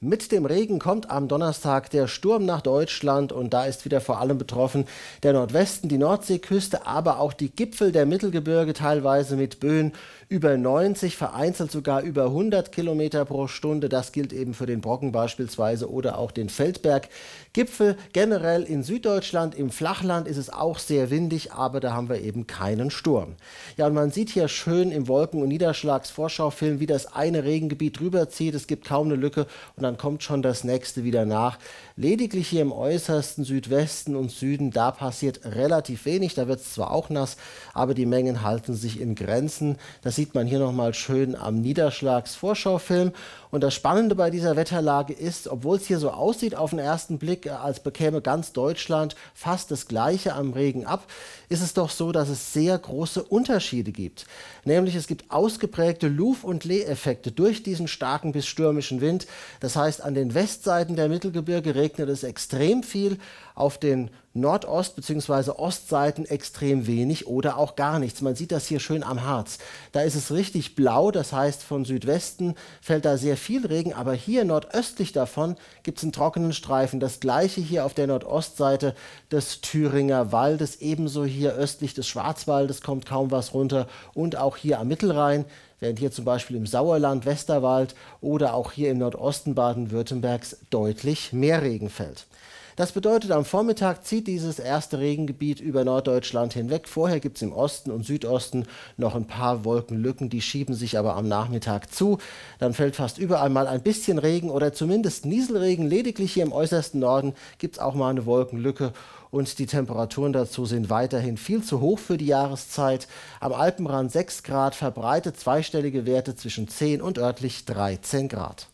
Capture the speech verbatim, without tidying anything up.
Mit dem Regen kommt am Donnerstag der Sturm nach Deutschland und da ist wieder vor allem betroffen der Nordwesten, die Nordseeküste, aber auch die Gipfel der Mittelgebirge, teilweise mit Böen über neunzig, vereinzelt sogar über hundert Kilometer pro Stunde. Das gilt eben für den Brocken beispielsweise oder auch den Feldberggipfel. Generell in Süddeutschland, im Flachland ist es auch sehr windig, aber da haben wir eben keinen Sturm. Ja, und man sieht hier schön im Wolken- und Niederschlagsvorschaufilm, wie das eine Regengebiet rüberzieht. Es gibt kaum eine Lücke und dann kommt schon das nächste wieder nach. Lediglich hier im äußersten Südwesten und Süden, da passiert relativ wenig. Da wird es zwar auch nass, aber die Mengen halten sich in Grenzen. Das sieht man hier nochmal schön am Niederschlagsvorschaufilm. Und das Spannende bei dieser Wetterlage ist, obwohl es hier so aussieht auf den ersten Blick, als bekäme ganz Deutschland fast das Gleiche am Regen ab, ist es doch so, dass es sehr große Unterschiede gibt. Nämlich es gibt ausgeprägte Luf- und Lee-Effekte durch diesen starken bis stürmischen Wind. Das heißt, an den Westseiten der Mittelgebirge regnet es extrem viel, auf den Nordost- bzw. Ostseiten extrem wenig oder auch gar nichts. Man sieht das hier schön am Harz. Da ist es richtig blau, das heißt, von Südwesten fällt da sehr viel Regen, aber hier nordöstlich davon gibt es einen trockenen Streifen. Das gleiche hier auf der Nordostseite des Thüringer Waldes, ebenso hier östlich des Schwarzwaldes kommt kaum was runter und auch hier am Mittelrhein, während hier zum Beispiel im Sauerland, Westerwald oder auch hier im Nordosten Baden-Württembergs deutlich mehr Regen fällt. Das bedeutet, am Vormittag zieht dieses erste Regengebiet über Norddeutschland hinweg. Vorher gibt es im Osten und Südosten noch ein paar Wolkenlücken, die schieben sich aber am Nachmittag zu. Dann fällt fast überall mal ein bisschen Regen oder zumindest Nieselregen. Lediglich hier im äußersten Norden gibt es auch mal eine Wolkenlücke. Und die Temperaturen dazu sind weiterhin viel zu hoch für die Jahreszeit. Am Alpenrand sechs Grad, verbreitet zweistellige Werte zwischen zehn und örtlich dreizehn Grad.